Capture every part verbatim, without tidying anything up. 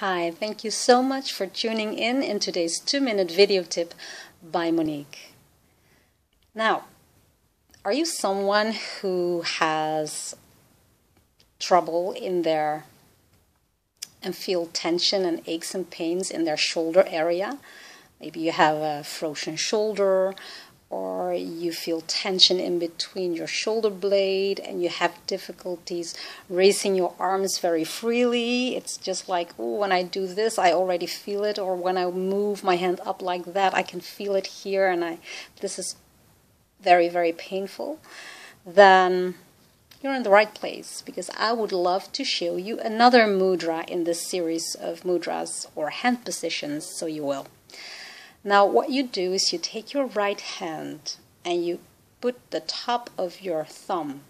Hi, thank you so much for tuning in in today's two minute video tip by Monique. Now, are you someone who has trouble in their and feel tension and aches and pains in their shoulder area? Maybe you have a frozen shoulder, or you feel tension in between your shoulder blade and you have difficulties raising your arms very freely. It's just like, oh, when I do this, I already feel it. Or when I move my hand up like that, I can feel it here. And I, this is very, very painful. Then you're in the right place, because I would love to show you another mudra in this series of mudras or hand positions, so you will. Now, what you do is you take your right hand and you put the top of your thumb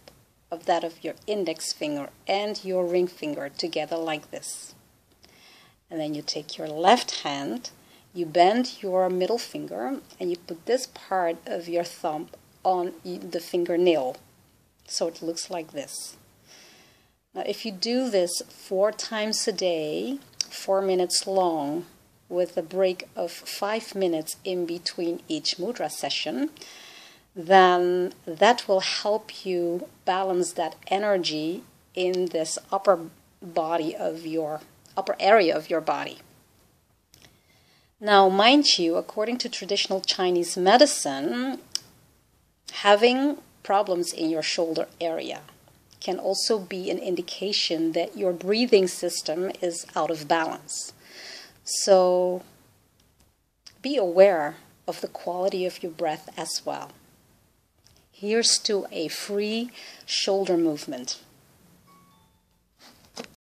of that of your index finger and your ring finger together like this. And then you take your left hand, you bend your middle finger, and you put this part of your thumb on the fingernail. So it looks like this. Now, if you do this four times a day, four minutes long, with a break of five minutes in between each mudra session, then that will help you balance that energy in this upper body of your upper area of your body. Now, mind you, according to traditional Chinese medicine, having problems in your shoulder area can also be an indication that your breathing system is out of balance. So be aware of the quality of your breath as well. Here's to a free shoulder movement.